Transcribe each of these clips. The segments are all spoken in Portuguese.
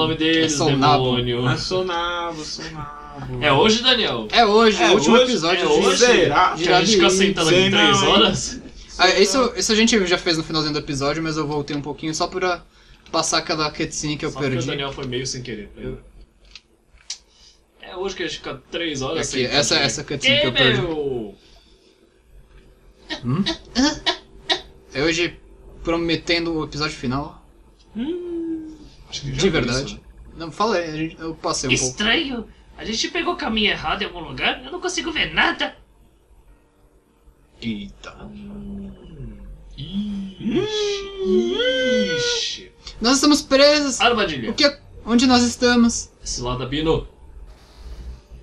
nome deles, demônio. É Sonabo, Sonabo. É hoje, Daniel? É hoje, é o último episódio. É hoje? Será? Que a gente fica sentado aqui em 3 horas? Isso a gente já fez no finalzinho do episódio, mas eu voltei um pouquinho só pra passar aquela cutscene que eu perdi. Porque o Daniel foi meio sem querer. É hoje que a gente fica 3 horas aqui, sem querer. Essa cutscene que eu perdi. É hoje prometendo o episódio final. Acho que de verdade. Isso. Não, falei, eu passei um Estranho. Pouco. Estranho. A gente pegou o caminho errado em algum lugar, eu não consigo ver nada. Eita. Ixi. Nós estamos presos. Armadilha. Onde nós estamos? Esse lado da Bino.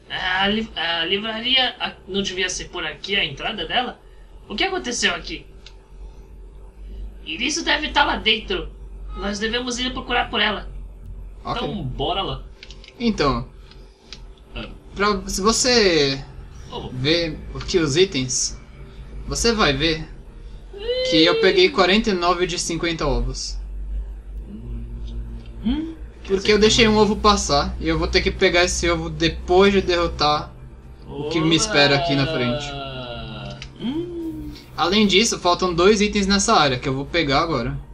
A livraria não devia ser por aqui a entrada dela? O que aconteceu aqui? Irisu deve estar lá dentro. Nós devemos ir procurar por ela. Okay. Então, bora lá. Então, se você ver aqui os itens, você vai ver que eu peguei 49 de 50 ovos. Porque eu deixei um ovo passar e eu vou ter que pegar esse ovo depois de derrotar o que me espera aqui na frente. Além disso, faltam 2 itens nessa área que eu vou pegar agora.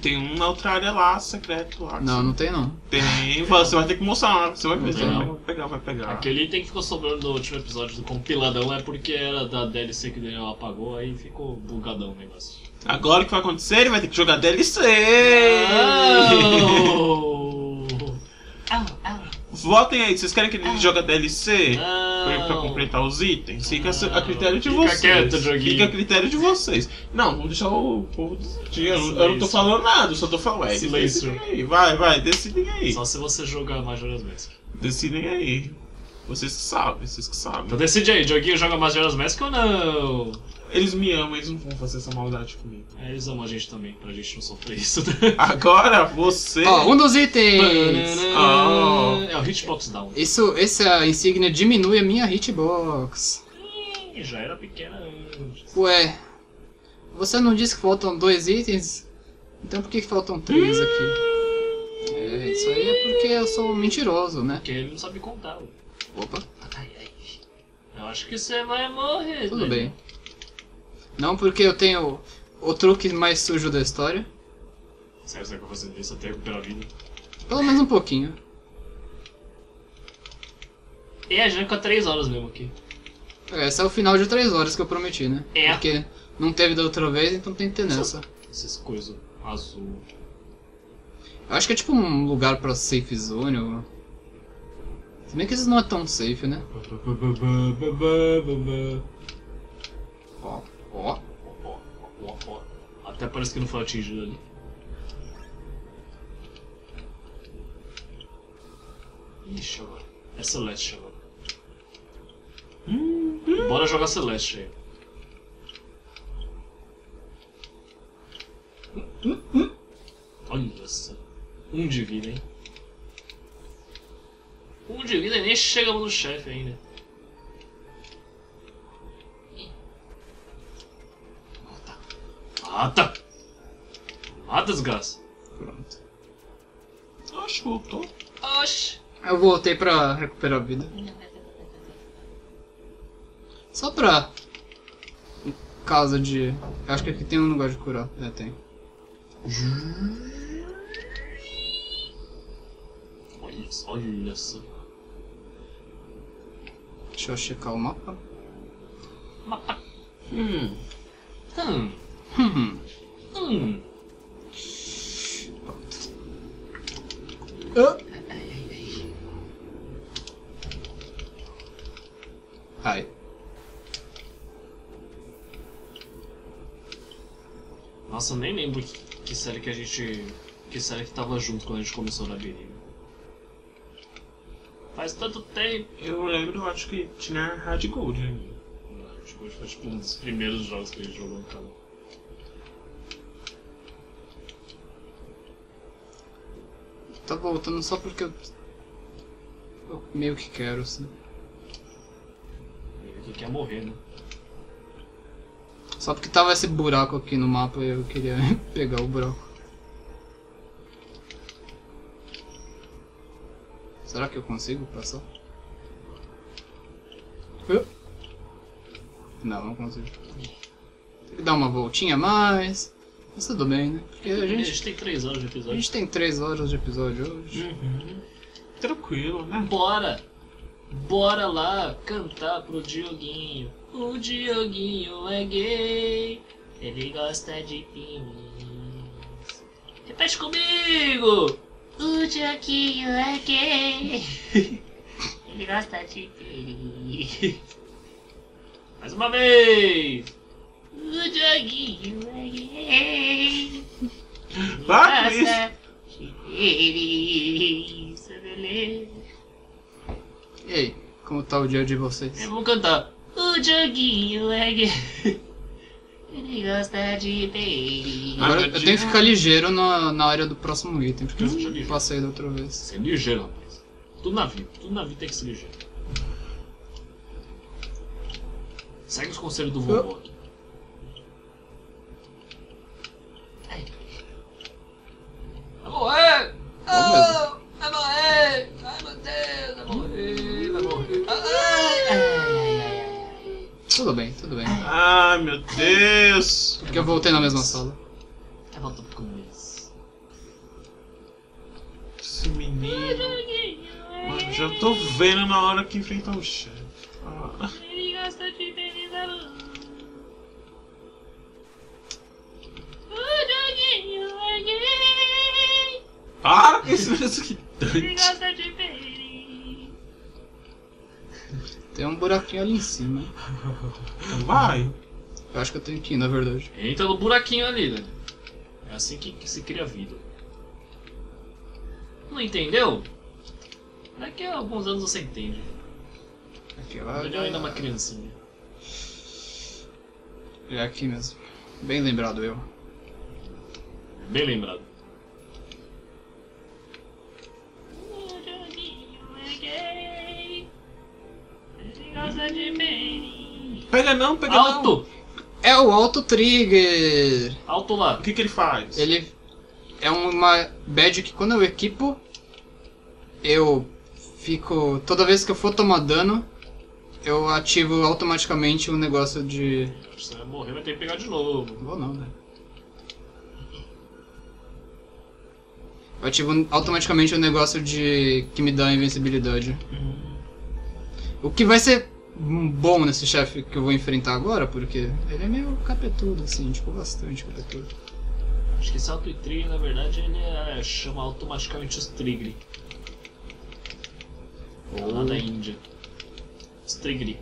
Tem um na outra área lá, secreto lá. Não, não tem não. Tem, você vai ter que mostrar, você vai ver, vai pegar, Aquele item que ficou sobrando do último episódio do compiladão é porque era da DLC que o Daniel apagou, aí ficou bugadão o negócio. Agora o que vai acontecer? Ele vai ter que jogar DLC! Votem aí, vocês querem que ele joga DLC? Pra completar os itens? Fica a critério de vocês. Fica quieto, joguinho. Fica a critério de vocês. Não, vou deixar o povo decidir. Eu não tô falando nada, eu só tô falando. Decidem aí, vai, decidem aí. Só se você jogar Majora's Mask. Decidem aí. Vocês que sabem. Então decide aí, joguinho joga Majora's Mask ou não? Eles me amam, eles não vão fazer essa maldade comigo. É, eles amam a gente também, pra gente não sofrer isso. Agora você... Ó, um dos itens! É o Hitbox Down. Essa insígnia diminui a minha Hitbox. Já era pequena antes. Ué, você não disse que faltam 2 itens? Então por que faltam 3 aqui? É, isso aí é porque eu sou um mentiroso, né? Porque ele não sabe contar. Opa. Ai. Eu acho que você vai morrer. Tudo bem. Não, porque eu tenho o truque mais sujo da história. Sério, será que eu vou fazer isso até recuperar a vida? Pelo menos um pouquinho. E a gente fica 3 horas mesmo aqui. Esse é o final de 3 horas que eu prometi, né? É. Porque não teve da outra vez, então tem que ter nessa. Essas coisas azul. Eu acho que é tipo um lugar pra safe zone ou... Se bem que isso não é tão safe, né? Ó. Até parece que não foi atingido ali. Ixi, agora. É Celeste agora. Bora jogar Celeste aí. Olha essa. 1 de vida, hein? 1 de vida e nem chegamos no chefe ainda. Mata, desgraça. Pronto. Oxe, voltou. Oxe. Eu voltei pra recuperar a vida. Só pra... Casa de... Eu acho que aqui tem um lugar de curar. É, tem. Olha só. Deixa eu checar o mapa. Pronto. Ai. Nossa, eu nem lembro que série que a gente... Que série que tava junto quando a gente começou na Rabi-Ribi. Faz tanto tempo. Eu lembro, acho que tinha Hard Gold ainda. Hard Gold foi tipo um dos primeiros jogos que a gente jogou no canal. Tá voltando só porque eu meio que quero, assim. Meio que quer morrer, né? Só porque tava esse buraco aqui no mapa e eu queria pegar o buraco. Será que eu consigo passar? Não, não consigo. Tem que dar uma voltinha a mais. Mas tudo bem, né? Porque a gente tem 3 horas de episódio. A gente tem 3 horas de episódio hoje. Uhum. Tranquilo, né? Bora! Bora lá cantar pro Dioguinho. O Dioguinho é gay. Ele gosta de pimis. Repete comigo! O Dioguinho é gay. Ele gosta de pimis. Mais uma vez! O Dioguinho é gay. Ele gosta de pimis. E aí, como tá o dia de vocês? Eu vou cantar. O Dioguinho é gay. Ele gosta de baby. Agora eu tenho que ficar ligeiro na área do próximo item, porque eu passei da outra vez. Você é ligeiro, rapaz. Tudo na vida tem que ser ligeiro. Segue os conselhos do vovô aqui. Vai morrer! Vai morrer! Vai morrer! Vai morrer! Vai morrer! Tudo bem, tudo bem. Ai, meu Deus! Porque eu voltei na mesma sala. Vai voltar pro começo. Esse menino... Mano, já tô vendo na hora que enfrentar o chefe. Ele gosta de benizar. O Dioguinho é gay. Para com isso que dante. Ele gosta de benizar. Tem um buraquinho ali em cima. Então vai! Eu acho que eu tenho que ir, na verdade. Entra no buraquinho ali, né? É assim que se cria a vida. Não entendeu? Daqui a alguns anos você entende. Eu ainda uma criancinha. É aqui mesmo. Bem lembrado, eu. Bem lembrado. Pega não, pega alto. Não. É o Auto Trigger. Alto lá. O que ele faz? Ele é uma badge que quando eu equipo, eu fico... Toda vez que eu for tomar dano, eu ativo automaticamente um negócio de... Você vai morrer, vai ter que pegar de novo. Vou não, né? Eu ativo automaticamente um negócio de... que me dá invencibilidade. O que vai ser bom nesse chefe que eu vou enfrentar agora, porque ele é meio capetudo, assim, tipo, bastante capetudo. Acho que esse Auto Trigger, na verdade, ele chama automaticamente os Trigger. Lá da Índia. Os Trigger.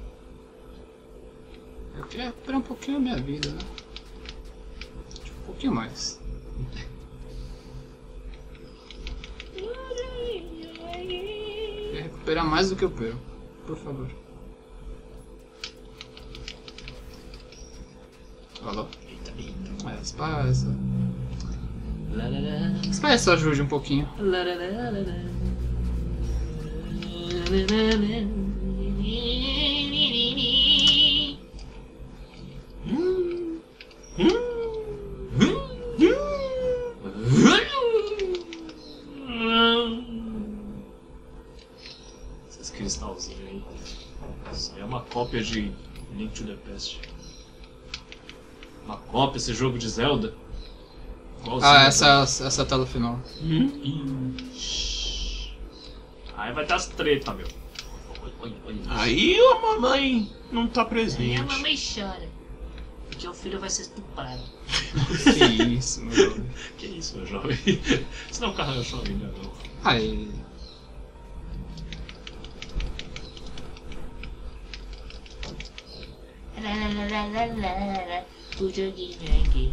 Eu queria recuperar um pouquinho a minha vida, né? Tipo, um pouquinho mais. Eu queria recuperar mais do que eu perco. Por favor. Alô? Eita, eita. É, espalha essa ajude um pouquinho. Cristalzinho aí. Isso aí é uma cópia de Link to the Past. Uma cópia, esse jogo de Zelda. Igualzinho. Ah, essa é a tela final. Aí vai dar as treta, meu. Aí a mamãe não tá presente. Aí a mamãe chora. Porque o filho vai ser estuprado. Que isso, meu jovem. Que isso, meu jovem. Você não é um carro jovem, né? Aí. O Dioguinho é gay.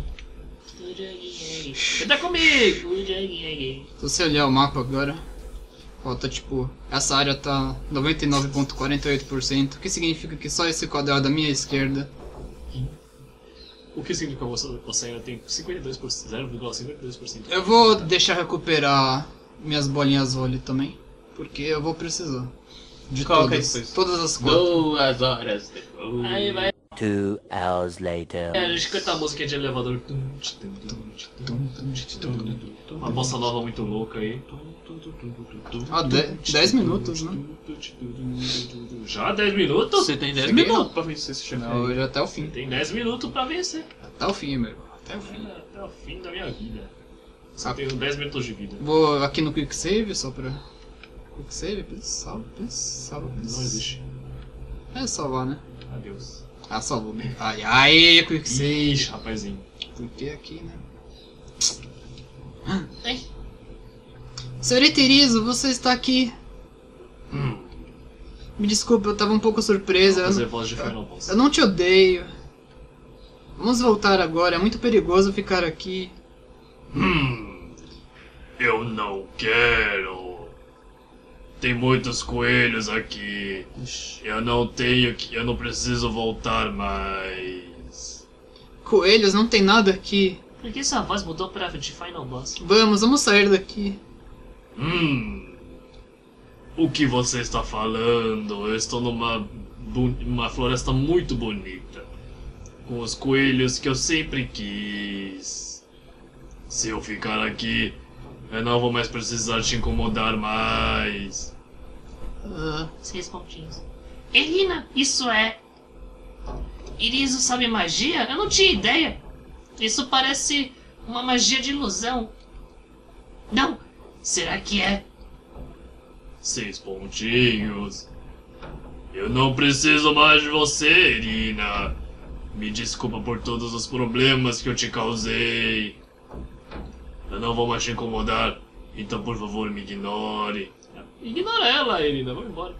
O Dioguinho é gay. Tá comigo! O Dioguinho é gay. Se você olhar o mapa agora, falta tipo. Essa área tá 99,48%. O que significa que só esse quadrado da minha esquerda. O que significa que você ainda tem 0,52%? Eu vou deixar recuperar minhas bolinhas vôlei também. Porque eu vou precisar. De todas as coisas. 2 horas depois. Aí vai. 2 hours later. É, a gente canta a música de elevador. Uma bossa nova muito louca aí. Ah, 10 minutos, né? Já 10 minutos? Você tem 10 minutos pra vencer esse chefe. Não, hoje até o fim. Você tem 10 minutos pra vencer. Até o fim, meu irmão. Até o fim. Até o fim da minha vida. Só tenho 10 minutos de vida. Vou aqui no quick save só pra... Quick save? Salva. Não existe. É salvar, né? Adeus. Ah, salvou. Ai, ai, quick save. Ixi, rapazinho. Porque aqui, né? Ai. Senhorita Irisu, você está aqui. Me desculpa, eu tava um pouco surpresa. Eu não te odeio. Vamos voltar agora, é muito perigoso ficar aqui. Eu não quero. Tem muitos coelhos aqui. Eu não preciso voltar mais. Coelhos? Não tem nada aqui. Por que essa voz mudou pra de Final Boss? Vamos sair daqui. O que você está falando? Eu estou numa floresta muito bonita. Com os coelhos que eu sempre quis. Se eu ficar aqui, eu não vou mais precisar te incomodar mais. 6 pontinhos. Erina, isso é... Irisu sabe magia? Eu não tinha ideia. Isso parece uma magia de ilusão. Não, será que é? 6 pontinhos. Eu não preciso mais de você, Erina. Me desculpa por todos os problemas que eu te causei. Eu não vou mais te incomodar, então por favor me ignore. Ignora ela, Erina, vamos embora.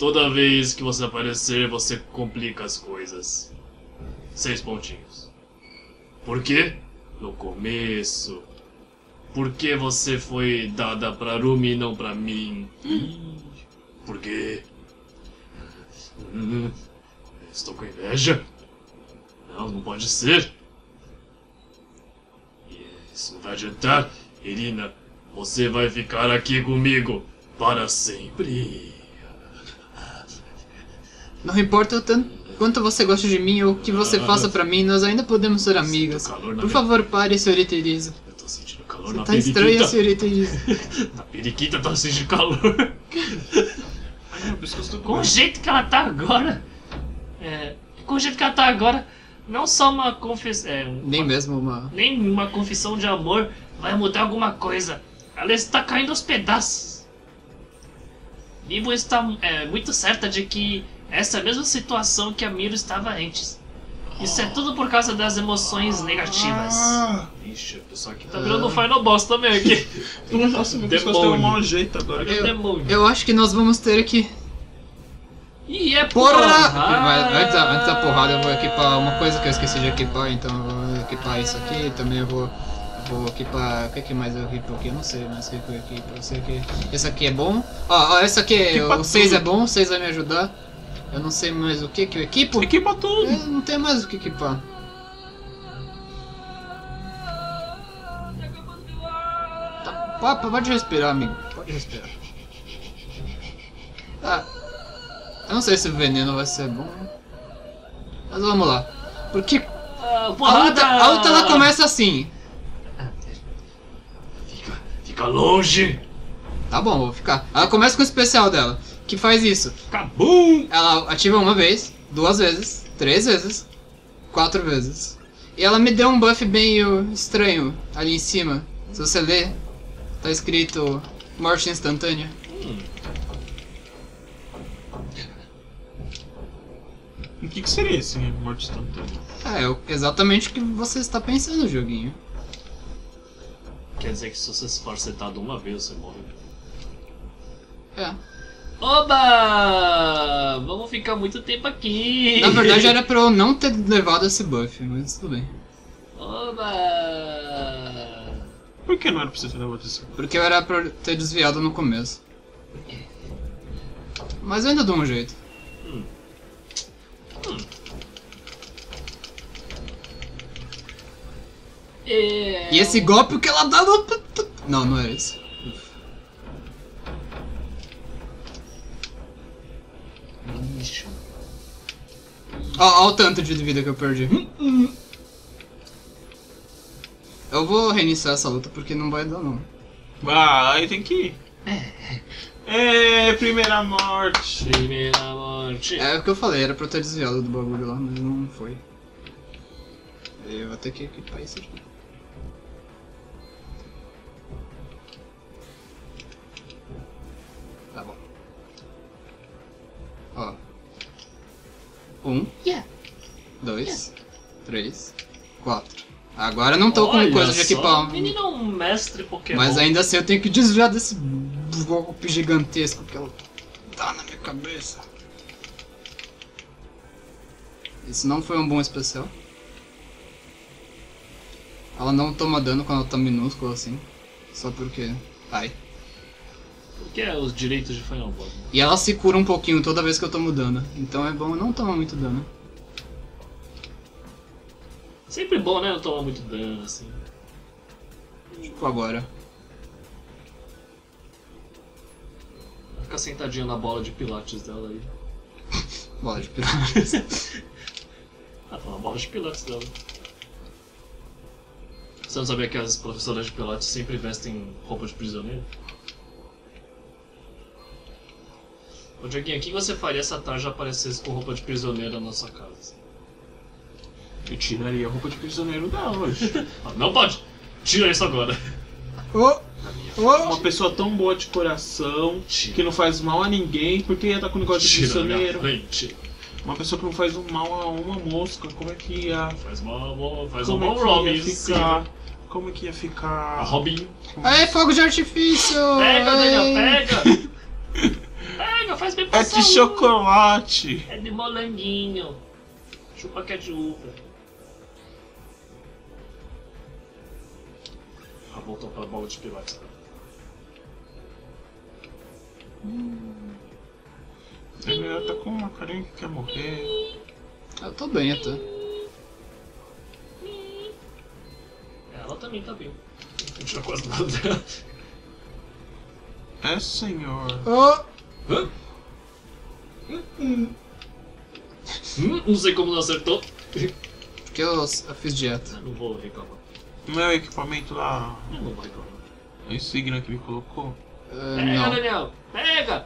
Toda vez que você aparecer, você complica as coisas. 6 pontinhos. Por quê? No começo. Por que você foi dada pra Rumi e não pra mim? Por quê? Estou com inveja? Não, não pode ser. Isso não vai adiantar, Erina. Você vai ficar aqui comigo para sempre. Não importa o tanto quanto você gosta de mim ou o que você faça pra mim, nós ainda podemos ser amigas. Por favor, pare, senhorita Irisu. Eu tô sentindo calor na periquita. Tá estranha, senhorita Irisu. Na periquita tá sentindo calor. Com o jeito que ela tá agora. Não só uma confissão... Nem uma confissão de amor vai mudar alguma coisa. Ela está caindo aos pedaços. Nibo está muito certa de que essa é a mesma situação que a Miro estava antes. Isso é tudo por causa das emoções negativas. Ixi, o pessoal aqui tá virando um Final Boss também aqui. Nossa, meu Deus, deu um mau jeito agora. Eu acho que nós vamos ter aqui... E é porra! Antes da porrada eu vou equipar uma coisa que eu esqueci de equipar, então eu vou equipar isso aqui, também eu vou equipar... O que mais eu equipo aqui? Eu não sei mais o que eu equipo, eu sei que... Esse aqui é bom, esse aqui é... O 6 é bom, o 6 vai me ajudar. Eu não sei mais o que eu equipo. Equipa tudo! Eu não tenho mais o que equipar. Tá, pode respirar, amigo, pode respirar. Ah... Eu não sei se o veneno vai ser bom, mas vamos lá, porque a luta ela começa assim. Fica longe. Tá bom, vou ficar. Ela começa com o especial dela, que faz isso. Cabum! Ela ativa uma vez, 2 vezes, 3 vezes, 4 vezes. E ela me deu um buff bem estranho ali em cima. Se você ler, tá escrito morte instantânea. O que seria esse morte instantânea? É exatamente o que você está pensando, joguinho. Quer dizer que se você for setado uma vez, você morre. É. Oba! Vamos ficar muito tempo aqui! Na verdade era pra eu não ter levado esse buff, mas tudo bem. Oba! Por que não era pra você ter levado esse buff? Porque eu era pra ter desviado no começo. Mas eu ainda dou um jeito. E esse golpe que ela dá no... Não, não é esse. Olha o tanto de vida que eu perdi. Eu vou reiniciar essa luta porque não vai dar não. Ah, aí tem que ir. É, primeira morte. Primeira morte. É o que eu falei, era pra eu ter desviado do bagulho lá, mas não foi. Eu vou ter que equipar isso aqui. Tá bom. Ó. 1, 2, 3, 4. Agora eu não tô com coisa de equipar. Menino é um mestre Pokémon. Mas ainda assim eu tenho que desviar desse golpe gigantesco que ela tá na minha cabeça. Isso não foi um bom especial. Ela não toma dano quando ela tá minúscula assim. Só porque... ai. Porque é os direitos de Final Boss. Né? E ela se cura um pouquinho toda vez que eu tomo dano. Então é bom não tomar muito dano. Sempre bom, né? Não tomar muito dano assim. Tipo agora. Vai ficar sentadinho na bola de pilates dela aí. Bola de pilates? Ah, tá na bola de pilates dela. Você não sabia que as professoras de pilates sempre vestem roupa de prisioneiro? Ô Dioguinho, o que você faria se a Tarja aparecesse com roupa de prisioneiro na sua casa? Eu tiraria a roupa de prisioneiro dela hoje. Não pode! Tira isso agora! Uma pessoa tão boa de coração, que não faz mal a ninguém, porque ia estar com o negócio de prisioneiro. Uma pessoa que não faz um mal a uma mosca, como é que ia... Faz mal, faz um mal Robin, ficar... Como é que ia ficar... A Robin... É fogo de artifício! Pega, Daniel, pega! Pega, faz bem pra saúde! É de chocolate! É de molanguinho! Chupa que é de uva! Ah, voltou pra bola de pilates. Ela tá com uma carinha que quer morrer. Eu tô bem até. Ela também tá bem. Não tirou quase nada dela. É, senhor. Oh. Hã? Não sei como não acertou. Porque eu fiz dieta. Eu não vou reclamar. Meu equipamento lá. Eu não vou reclamar. É esse signo que me colocou. Pega, não. Daniel! Pega!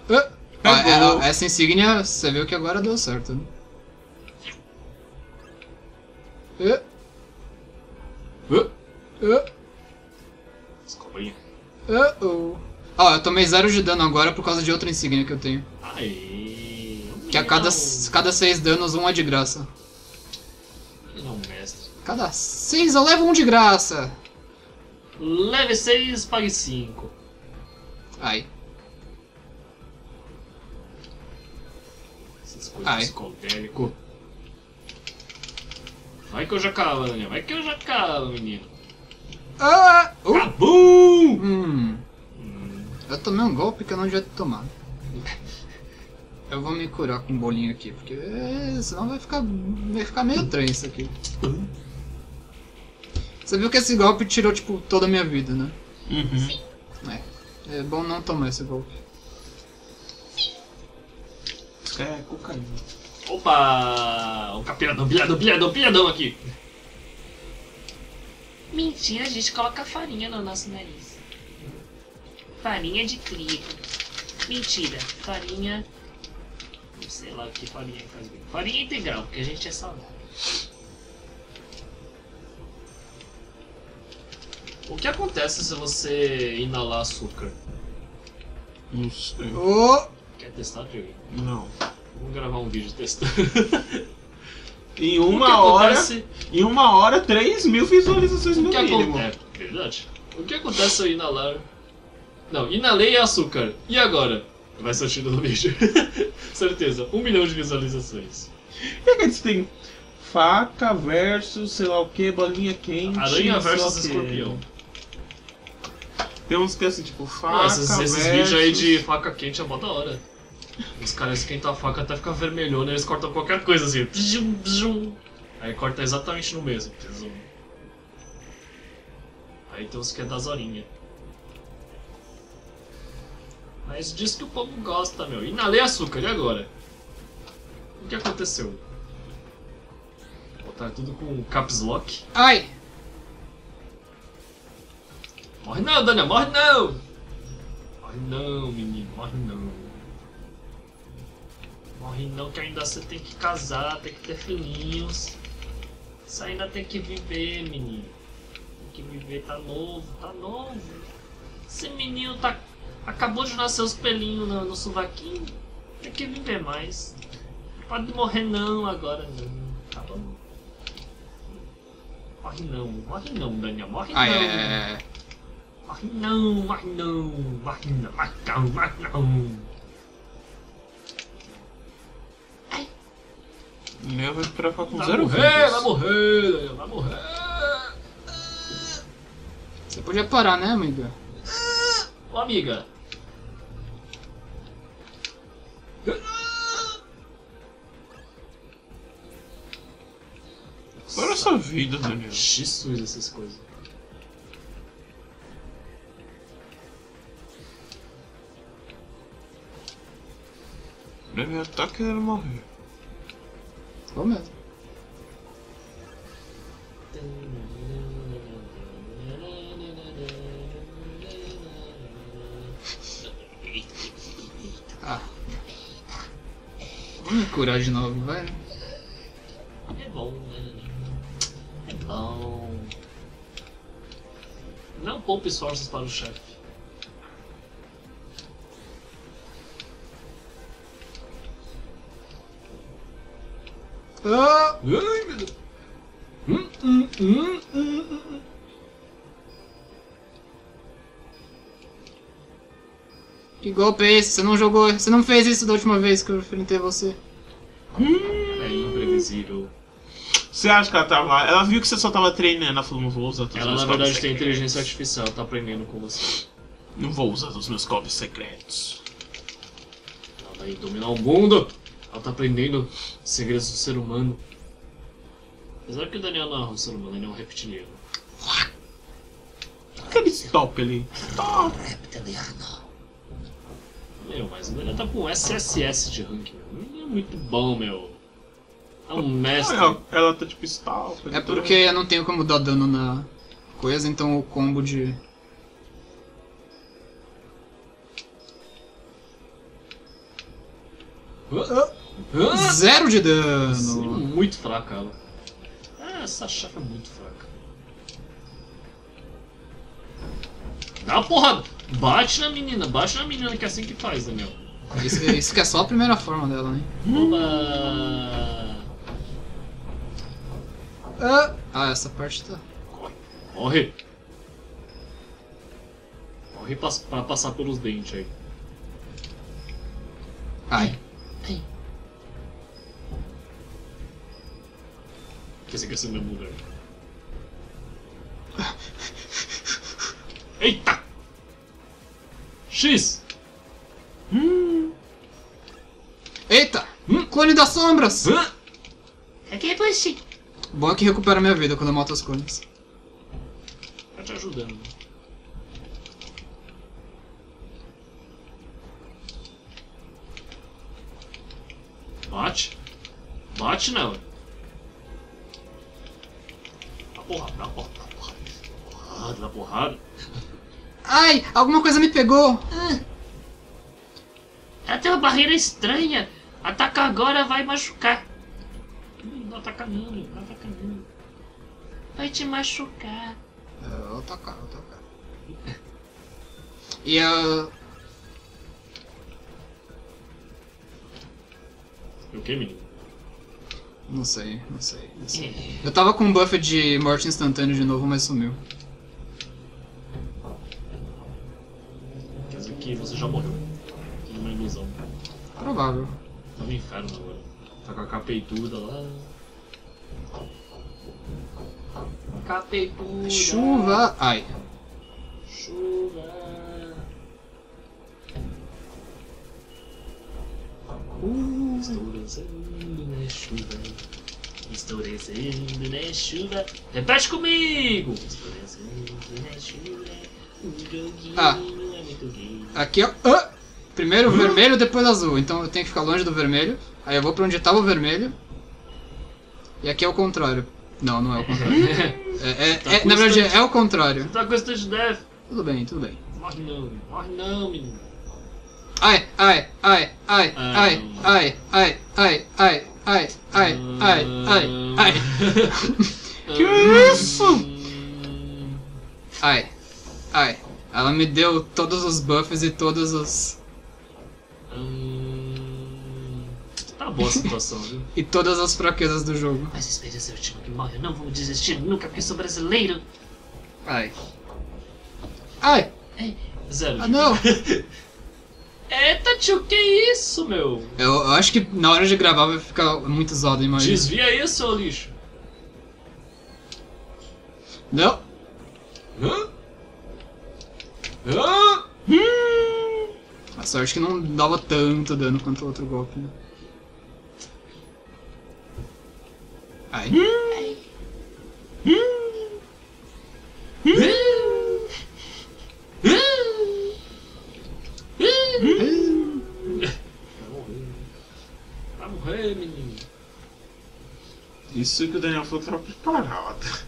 Essa insígnia, você viu que agora deu certo, né? Descobri. Ó, eu tomei 0 de dano agora por causa de outra insígnia que eu tenho. Aí. Que a cada 6 danos, 1 é de graça. Não, mestre. Cada 6 eu levo 1 de graça. Leve 6, pague 5. Aí. Psicodélico. Vai que eu já cava, Daniel. Vai que eu já cava, menino. Cabum! Eu tomei um golpe que eu não devia ter tomado. Eu vou me curar com um bolinho aqui, porque senão vai ficar meio trem isso aqui. Você viu que esse golpe tirou tipo toda a minha vida, né? Uhum. É bom não tomar esse golpe. É, cocaína. Opa! O capiradão, pilhadão aqui! Mentira, a gente coloca farinha no nosso nariz. Farinha de trigo. Mentira, farinha... Não sei lá o que farinha faz bem. Farinha integral, porque a gente é saudável. O que acontece se você inalar açúcar? Não sei. Quer testar, Diogo? Não. Vamos gravar um vídeo testando. Em uma hora, 3 mil visualizações no mínimo. Verdade. O que acontece se eu inalar... Não, inalei açúcar. E agora? Vai ser o título do vídeo. Certeza, 1 milhão de visualizações. E que eles têm faca versus sei lá o que, bolinha quente... Aranha versus escorpião. Tem uns que é assim, tipo, faca esses vídeos aí de faca quente é mó da hora. Os caras esquentam a faca até ficar vermelhona, eles cortam qualquer coisa assim. Aí corta exatamente no mesmo. Aí tem uns que é das horinhas. Mas diz que o povo gosta, meu. Inalei açúcar, e agora? O que aconteceu? Tá tudo com caps lock. Ai! Morre não, Daniel, morre não! Morre não, menino, morre não. Morre não, que ainda você tem que casar, tem que ter filhinhos. Você ainda tem que viver, menino. Tem que viver, tá novo, tá novo. Esse menino tá... acabou de nascer os pelinhos no sovaquinho. Tem que viver mais. Não pode morrer não agora, não. Tá bom. Morre não, Daniel, morre não. Morre não, morre não, morre não, morre não, morre não. Meu, vai esperar ficar com vai zero morrer, vidas. Vai morrer, Daniel, vai morrer. Você podia parar, né, amiga? Ô, amiga. Para essa vida, Daniel. Jesus, essas coisas. Daniel tá querendo morrer. Tô mesmo. Ah. Vamos me curar de novo, vai. É bom, né? É bom. Não poupe esforços para o chefe. Ah! Ai, meu Deus! Que golpe é esse? Você não jogou, você não fez isso da última vez que eu enfrentei você. Ela é imprevisível. Você acha que ela tava... Ela viu que você só tava treinando, ela falou, não vou usar todos os meus copos secretos. Ela, na verdade, tem inteligência artificial, tá aprendendo com você. Não vou usar todos os meus copos secretos. Ela vai dominar o mundo! Ela tá aprendendo segredos do ser humano. Apesar que o Daniel não é um ser humano, ele é um reptiliano. Aquele stop ali. Stop! Reptiliano. Meu, mas o Daniel tá com SSS de ranking. Ele é muito bom, meu. É um mestre. Ela tá tipo stop. É porque eu não tenho como dar dano na coisa, então o combo de... Zero de dano! Sim, muito fraca ela. Ah, essa chefe é muito fraca. Dá uma porrada! Bate na menina que é assim que faz, Daniel. Isso que é só a primeira forma dela, né? Oba! Ah, essa parte tá... Corre! Corre! Corre pra passar pelos dentes aí. Ai! Pensei que ia ser minha mulher. Eita! X! Eita! Clone das sombras! Aqui é push! Bom é que recupera minha vida quando eu mato os clones. Tá te ajudando. Bate! Bate nela! Porrada, dá porrada, dá porrada. Ai, alguma coisa me pegou. Ela tem uma barreira estranha. Ataca agora, vai machucar. Não ataca não, não ataca não. Vai te machucar. Eu vou atacar, vou atacar. E o que, menino? Não sei, não sei, não sei. Eu tava com um buff de morte instantânea de novo, mas sumiu. Quer dizer que você já morreu. Tudo uma ilusão. Provável. Tá no inferno agora. Tá com a capeitura lá. Capeitura. Chuva. Ai. Chuva. Estou dançando na chuva. Estou dançando na chuva. Repete comigo! Estou dançando na chuva. O joguinho é muito gay. Aqui é. Primeiro o vermelho, depois o azul. Então eu tenho que ficar longe do vermelho. Aí eu vou pra onde tava o vermelho. E aqui é o contrário. Não, não é o contrário. Na verdade, é o contrário. Você tá com esse death. Tudo bem, tudo bem. Morre não, menino. Ai, ai, ai, ai, ai, ai, ai, ai, ai, ai, ai, ai, ai, ai. Que isso? Ai, ai. Ela me deu todos os buffs e todos os... Tá boa a situação, viu? E todas as fraquezas do jogo. Mas esperança é o último que morre, eu não vou desistir nunca porque sou brasileiro. Ai. Ai! Ei, zero. Ah, não! Eita, tio, que isso, meu? Eu acho que na hora de gravar vai ficar muito zoado, hein, Maria? Desvia isso, seu lixo. Não. Hã? Hã? A sorte que não dava tanto dano quanto o outro golpe, né? Ai. Ai. Vai morrer, menino. Isso que o Daniel falou que tava preparado.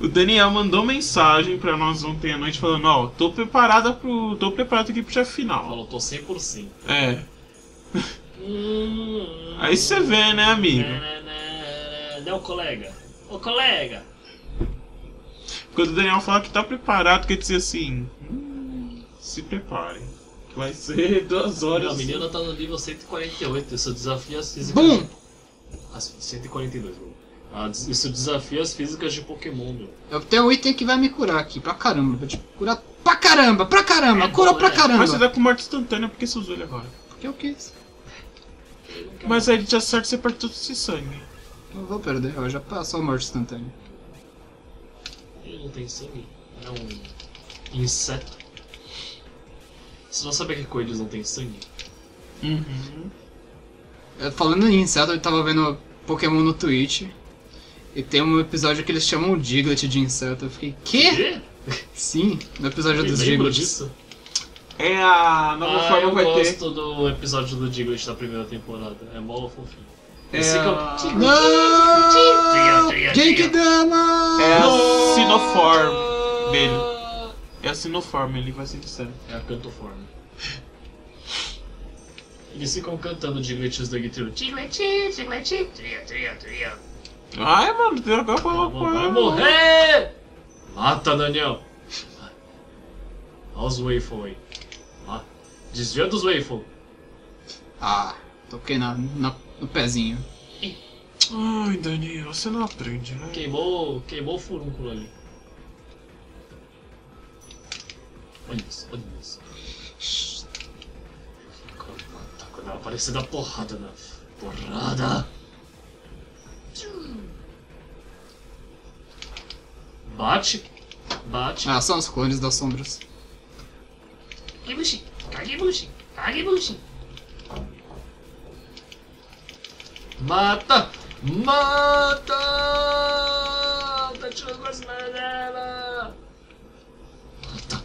O Daniel mandou mensagem pra nós ontem à noite falando: ó, tô preparado aqui pra final. Falou, tô 100%. É. Aí você vê, né, amigo? Não, colega. Ô, colega! Quando o Daniel fala que tá preparado, quer dizer assim... se preparem. Que vai ser 2 horas... Não, a menina tá no nível 148. Isso desafia as físicas... BUM! 142, meu. Isso desafia as físicas de Pokémon, meu. Eu tenho um item que vai me curar aqui, pra caramba. Vai te curar pra caramba, pra caramba! É, cura pra caramba! Mas você dá com morte instantânea, por que você usou ele agora? Porque eu quis. Mas aí ele te acerta e você perde todo esse sangue. Não vou perder, ó, já passou a morte instantânea. Ele não tem sangue, é um inseto. Você não sabe que coelhos não tem sangue? Uhum. Falando em inseto, eu tava vendo Pokémon no Twitch. E tem um episódio que eles chamam o Diglett de inseto. Eu fiquei, quê? Sim, no episódio dos Diglett. Disso? É a nova forma que vai ter. Eu gosto do episódio do Diglett da primeira temporada, é mó fofinho. Não! Jake Dama! É a Sinoform dele. É a Sinoform, ele vai ser sincero. É a Cantoform. Eles ficam cantando Diglettios da Guitar. Diglettios, Diglettios, trio. Ai, mano, tem alguma coisa. Vai morrer! Mata, Daniel! Olha os Waffle aí. Desvia dos Waffle. Ah, toquei no pezinho. Ai, Daniel, você não aprende, né? Queimou o furúnculo ali. Olha isso, olha isso. Tá com a parecida porrada, né? Porrada! Bate, bate. Ah, são os clones das sombras. Kagebushi, Kagebushi, Kagebushi. Mata! Mata! Tá tirando com as manas dela! Mata!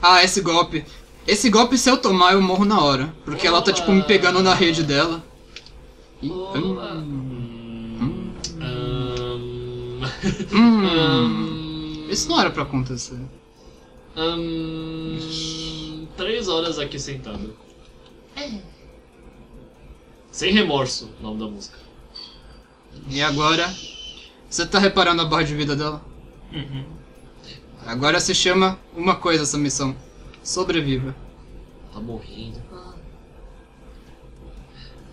Ah, esse golpe! Esse golpe, se eu tomar, eu morro na hora. Porque ela tá tipo me pegando na rede dela. E... Isso não era pra acontecer. 3 horas aqui sentado. Sem remorso, o nome da música. E agora, você tá reparando a barra de vida dela? Uhum. Agora se chama uma coisa essa missão: sobreviva. Tá morrendo.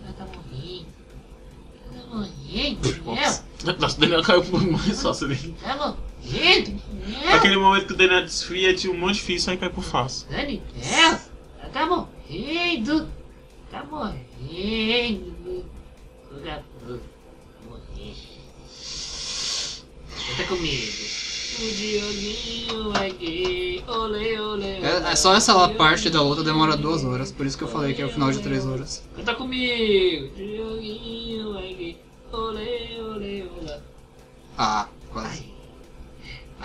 Ela tá morrendo. Ela tá morrendo. Nossa, o Daniel caiu por mais fácil dele. Ela morrendo. Aquele momento que o Daniel desfia, tinha um monte de difícil, aí cai por fácil. Daniel, ela tá morrendo. Tá morrendo. Tá morrendo. Tá comigo. O Dioguinho é gay. Olê, olê, olê. É só essa parte da outra demora 2 horas. Por isso que eu falei que é o final de 3 horas. Tá comigo. Dioguinho é gay. Olê, olê, olê. Ah, quase. Ai.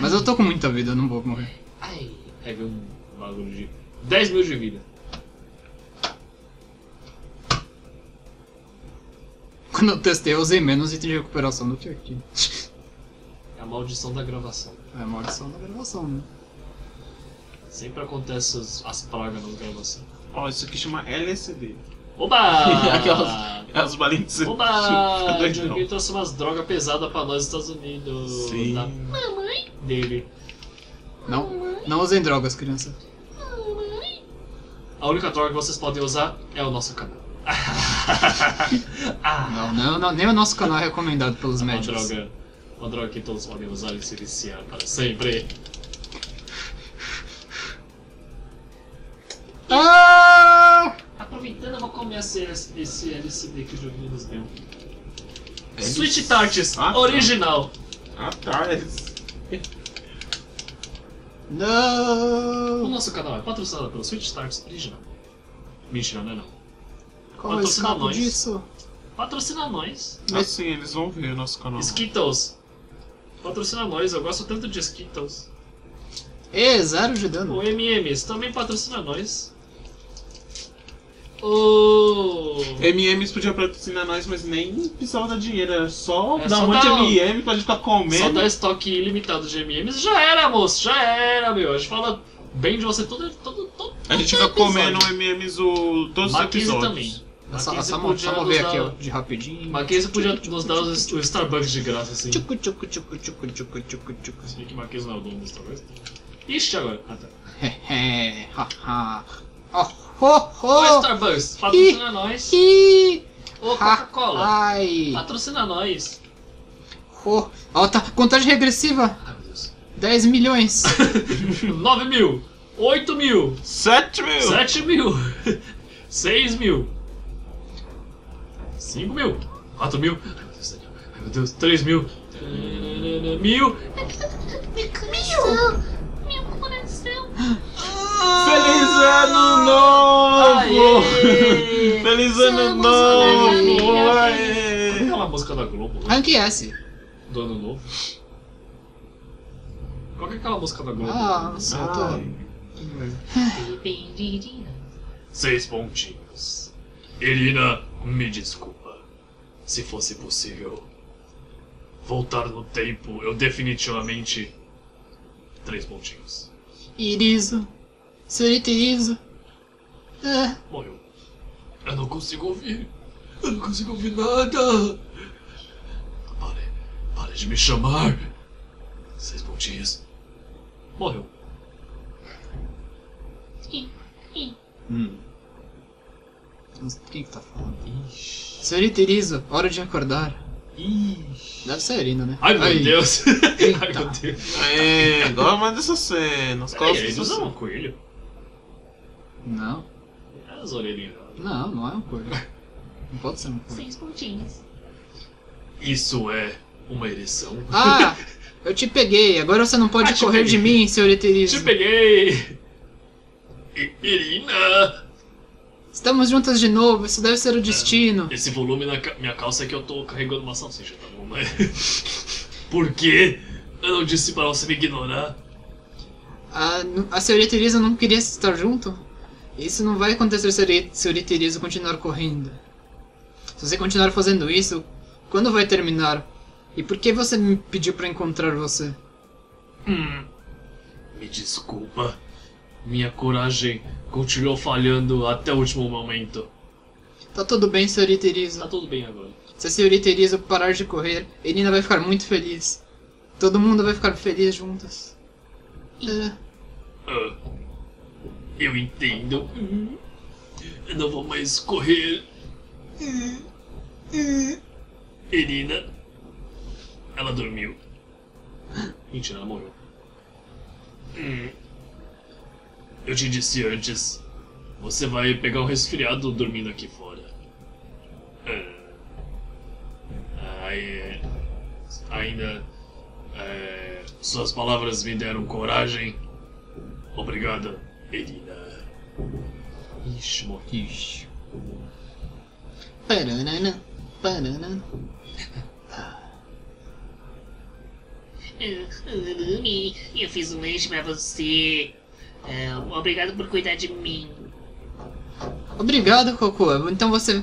Mas eu tô com muita vida, eu não vou morrer. Ai. Aí veio um bagulho de 10 mil de vida. quando eu testei, eu usei menos item de recuperação do que aqui. É a maldição da gravação. É a maldição da gravação, né? Sempre acontece as pragas na gravação. Ó, isso aqui chama LSD. Oba! Aquelas balinhas de CD. Oba! O Dioguinho trouxe umas drogas pesadas pra nós nos Estados Unidos. Sim. Da mamãe dele. Não, não usem drogas, criança. Mamãe. A única droga que vocês podem usar é o nosso canal. Não, nem o nosso canal é recomendado pelos médicos. Uma droga que todos podem usar e se viciar para sempre. Ah! Aproveitando, eu vou comer esse LCD que o Joguinho nos deu. Sweet Tarts, original. Ah, Tarts. Não! O nosso canal é patrocinado pelo Sweet Tarts original. Mentira, não é não. Qual é o escapo disso? Patrocina nós. Mas sim, eles vão ver o nosso canal. Skittles. Patrocina nós, eu gosto tanto de Skittles. É, 0 de dano. O M&M's também patrocina nós. O M&M's podia patrocinar nós, mas nem precisava dar dinheiro. Era só dar um monte de M&M pra gente ficar comendo. Só dar estoque ilimitado de M&M's. Já era, moço, já era, meu. A gente fala bem de você todo a gente fica comendo M&M's todos os episódios. Também. Só mover aqui, ó, de rapidinho. Mackenzie podia nos dar o Starbucks de graça, assim. Se bem que Mackenzie não é o dono do Starbucks. Ixi, agora. Ah, tá. Hehe, haha. Oi, Starbucks, patrocina nós. Ô, Coca-Cola, patrocina nós. Ó, tá, contagem regressiva. Ai, meu Deus. 10 milhões. 9 mil. 8 mil. 7 mil. 7 mil. 6 mil. 5 mil, 4 mil, ai meu Deus, 3 mil, mil, meu coração, feliz ano novo, aê. Feliz ano novo, qual é aquela música da Globo? Rank S, do ano novo, qual é aquela música da Globo? Ah, não sei, eu tô... 6 pontinhos, Erina, me desculpa, se fosse possível voltar no tempo, eu definitivamente... 3 pontinhos. Irisu, senhorita Irisu. Morreu. Eu não consigo ouvir. Eu não consigo ouvir nada. Pare de me chamar. 6 pontinhos. Morreu. Quem que tá falando? Ixi. Senhorita Irisu, hora de acordar. Ixi. Deve ser a Erina, né? Ai, meu Deus! Ai, meu Deus! Aê, agora manda essa cena. As costas. Eles usam um coelho? Não. É as orelhinhas. Não, não é um coelho. Não pode ser um coelho. 6 pontinhos. Isso é uma ereção? Ah! Eu te peguei, agora você não pode correr de mim, senhorita Irisu. Te peguei! Erina! Estamos juntas de novo, isso deve ser o destino. Esse volume na minha calça é que eu tô carregando uma salsicha, tá bom, né? Por quê? Eu não disse para você me ignorar. A senhorita Irisu não queria estar junto? Isso não vai acontecer se a senhorita Irisu continuar correndo. Se você continuar fazendo isso, quando vai terminar? E por que você me pediu para encontrar você? Me desculpa. Minha coragem continuou falhando até o último momento. Tá tudo bem, senhorita Irisu. Tá tudo bem agora. Se a senhorita Irisu parar de correr, Erina vai ficar muito feliz. Todo mundo vai ficar feliz juntas. Eu entendo. Eu não vou mais correr. Erina... Ela dormiu. Mentira, ela morreu. Eu te disse antes, você vai pegar um resfriado dormindo aqui fora. Suas palavras me deram coragem. Obrigado, Erina. Ixi, morri. Paranana, paranana. Eu fiz um lanche pra você. Obrigado por cuidar de mim. Obrigado, Cocô. Então você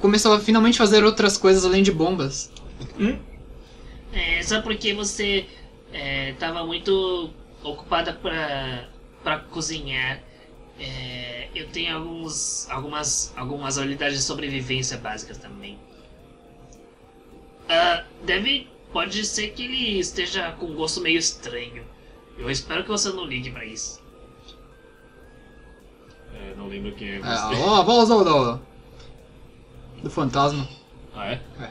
começou a finalmente fazer outras coisas além de bombas. É, só porque você estava muito ocupada para cozinhar. É, eu tenho algumas habilidades de sobrevivência básicas também. Pode ser que ele esteja com um gosto meio estranho. Eu espero que você não ligue pra isso. É, não lembro quem é você. A voz do fantasma. Ah, é? É.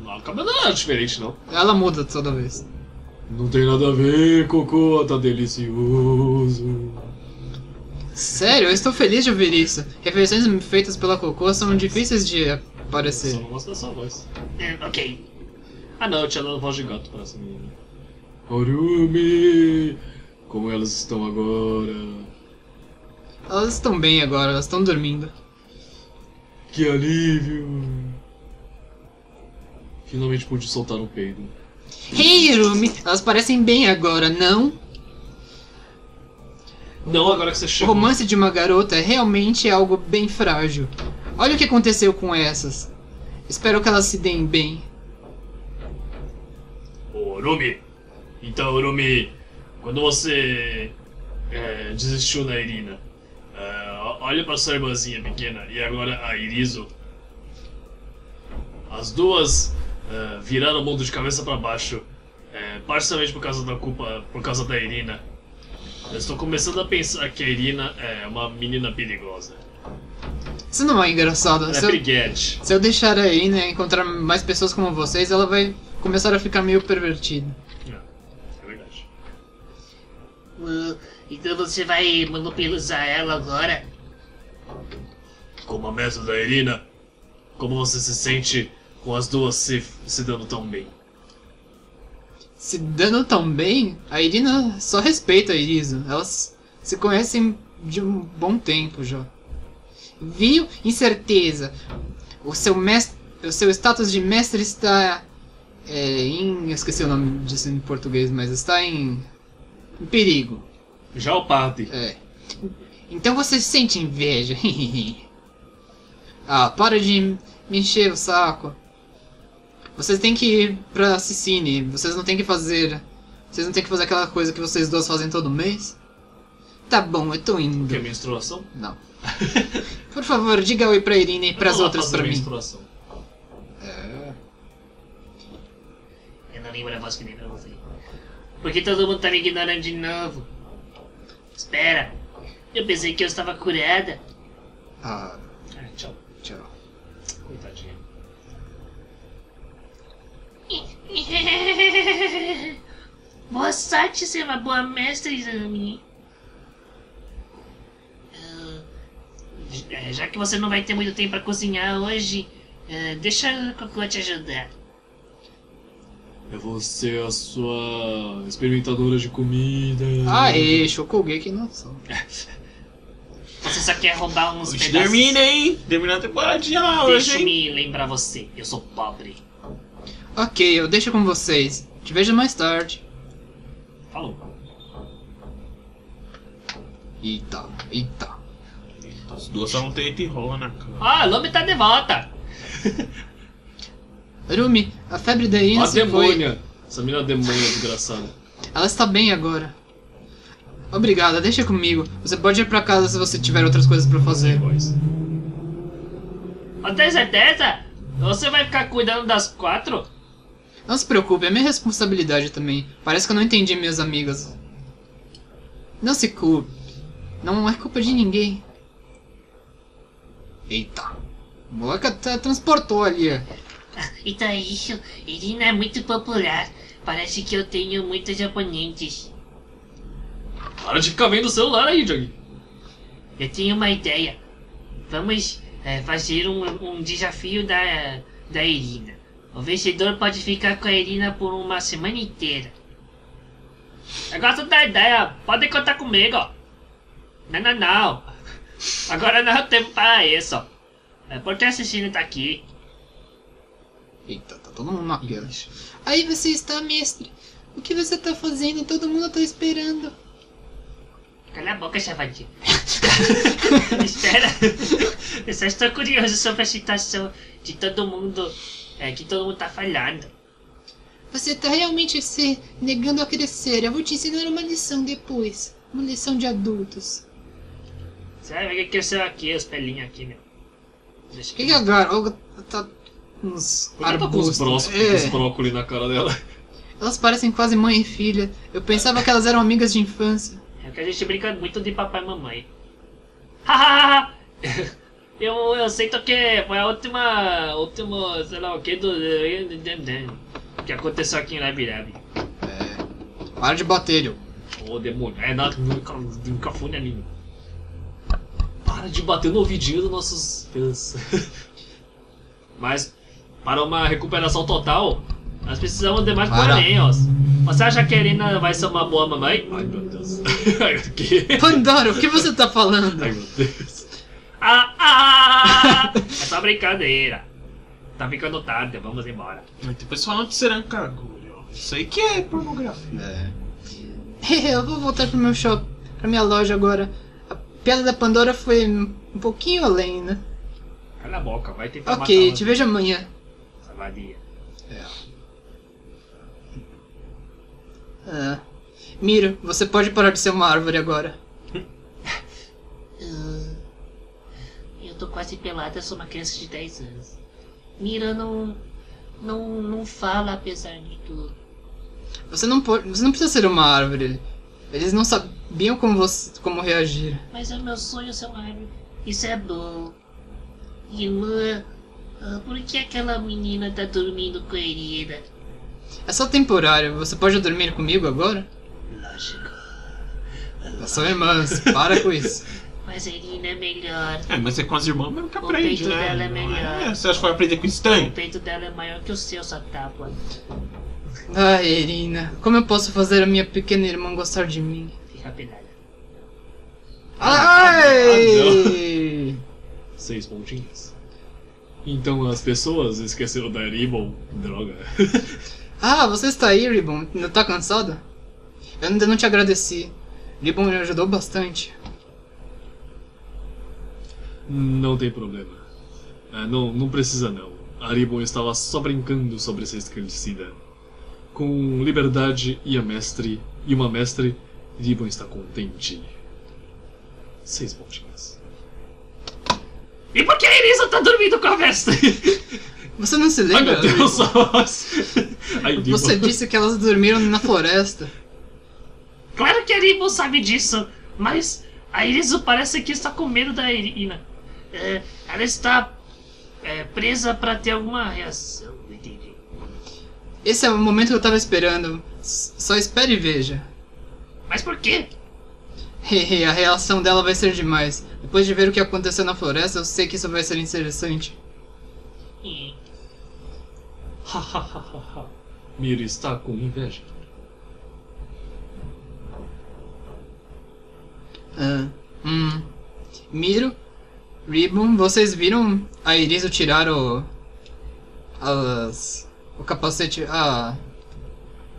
Não, acaba não é diferente, não. Ela muda toda vez. Não tem nada a ver, Cocô, tá delicioso. Sério, eu estou feliz de ouvir isso. Refeições feitas pela Cocô são difíceis de aparecer. Eu só não gosto da sua voz. Ok. Ah não, eu tinha dado voz de gato pra essa menina. Harumi! Como elas estão agora? Elas estão bem agora, elas estão dormindo. Que alívio! Finalmente pude soltar um peido. Hey, Harumi! Elas parecem bem agora, não? Não, agora que você chegou. O romance de uma garota realmente é algo bem frágil. Olha o que aconteceu com essas. Espero que elas se deem bem. Harumi, então Harumi, quando você desistiu da Erina, olha para sua irmãzinha pequena e agora a Irisu. As duas viraram o mundo de cabeça para baixo, parcialmente por causa da culpa, por causa da Erina. Eu estou começando a pensar que a Erina é uma menina perigosa. Isso não é engraçado. É briguete. Se eu deixar a Erina encontrar mais pessoas como vocês, ela vai começaram a ficar meio pervertido. É verdade. Então você vai manipulizar ela agora? Como a meta da Erina, como você se sente com as duas se dando tão bem? Se dando tão bem? A Erina só respeita a Irisu. Elas se conhecem de um bom tempo já. Viu? Incerteza. O seu status de mestre está... eu esqueci o nome disso em português, mas está em perigo. Já o padre. É. Então você sente inveja. Para de me encher o saco. Vocês têm que ir pra Sicine. Vocês não têm que fazer aquela coisa que vocês duas fazem todo mês? Tá bom, eu tô indo. Quer menstruação? Não. Por favor, diga oi pra Irina e pras outras pra mim. Menstruação. Lembra a voz que nem pra você. Porque todo mundo tá me ignorando de novo. Espera. Eu pensei que eu estava curada. Tchau. Tchau. Coitadinha. Boa sorte, ser uma boa mestre, Irami. Já que você não vai ter muito tempo pra cozinhar hoje, deixa a Cocô te ajudar. Eu vou ser a sua experimentadora de comida. Aê, Shokugeki não sou. Você só quer roubar uns pedaços. Termina, hein? Termina a temporadinha lá hoje, hein? Deixa-me lembrar você, eu sou pobre. Ok, eu deixo com vocês. Te vejo mais tarde. Falou. Eita. As duas são um teito e rola na cara. Lombe tá de volta. Harumi, a febre da Irisu foi... demônia! Essa menina é demônia, desgraçada. Ela está bem agora. Obrigada, deixa comigo. Você pode ir pra casa se você tiver outras coisas pra fazer. Tem certeza? Você vai ficar cuidando das 4? Não se preocupe, é minha responsabilidade também. Parece que eu não entendi minhas amigas. Não se culpe. Não é culpa de ninguém. Eita. O moleque até transportou ali. Então é isso, Irina é muito popular. Parece que eu tenho muitos oponentes. Para de ficar vendo o celular aí, Jogi. Eu tenho uma ideia. Vamos fazer um desafio da Irina. O vencedor pode ficar com a Irina por uma semana inteira. Eu gosto da ideia, podem contar comigo. Não. Agora não é o tempo para isso. É porque a Cecília tá aqui. Eita, tá todo mundo na guerra. Aí você está, mestre. O que você tá fazendo? Todo mundo tá esperando. Cala a boca, chavadinho. Espera, eu só estou curioso sobre a situação de todo mundo, que todo mundo tá falhando. Você tá realmente se negando a crescer. Eu vou te ensinar uma lição depois. Uma lição de adultos. Sabe o que cresceu aqui, os pelinhos aqui, meu? Deixa que agora? Olga tá uns arbustos. Tá com uns brócolis na cara dela. Elas parecem quase mãe e filha. Eu pensava que elas eram amigas de infância. É que a gente brinca muito de papai e mamãe. Hahaha! Eu sinto que foi a última, sei lá o que, do que aconteceu aqui em Rabi-Ribi. É. Para de bater, eu. Ô, demônio. É nada, nunca foi nenhum. Para de bater no ouvidinho dos nossos fãs. Mas, para uma recuperação total, nós precisamos de mais coelhinhos. Você acha que a Erina vai ser uma boa mamãe? Ai, meu Deus. Pandora, o que você tá falando? Ai, meu Deus. É só brincadeira. Tá ficando tarde, vamos embora. Mas tem pessoal falando de serangagulho. Isso aí que é pornografia. É. Eu vou voltar pro meu shopping, pra minha loja agora. A piada da Pandora foi um pouquinho além, né? Cala a boca, vai tentar matar. Ok, te vejo amanhã. Sabadia. É. Miro, você pode parar de ser uma árvore agora. Eu tô quase pelada, sou uma criança de 10 anos. Mira não fala apesar de tudo. Você não precisa ser uma árvore. Eles não sabiam como reagir. Mas é meu sonho ser uma árvore. Isso é bom. Irmã, por que aquela menina tá dormindo com a Erina? É só temporário. Você pode dormir comigo agora? Lógico. São irmãs, para com isso. Mas a Erina é melhor. É, mas é com as irmãs mesmo que aprende, né? O peito dela é melhor. É, você acha que vai aprender com estranho? O peito dela é maior que o seu, sua tábua. Ai, Erina, como eu posso fazer a minha pequena irmã gostar de mim? Fica pelada. Ai! 6 pontinhos. Então as pessoas esqueceram da Ribbon. Droga. Ah, você está aí, Ribbon. Ainda tá cansada? Eu ainda não te agradeci. Ribbon me ajudou bastante. Não tem problema. Não precisa não. A Ribbon estava só brincando sobre essa esquecida. Com liberdade e uma mestre, Ribbon está contente. 6 pontinhos. E por que a Erisa tá dormindo com a mestre? Você não se lembra? Ai, meu Deus, ai, você disse que elas dormiram na floresta. Claro que a Ribbon sabe disso, mas a Irisu parece que está com medo da Erina. Ela está presa para ter alguma reação, entendi. Esse é o momento que eu estava esperando. Só espere e veja. Mas por quê? Hehe, a reação dela vai ser demais. Depois de ver o que aconteceu na floresta, eu sei que isso vai ser interessante. Mira está com inveja. Miro, Ribbon, vocês viram a Irisu tirar o capacete,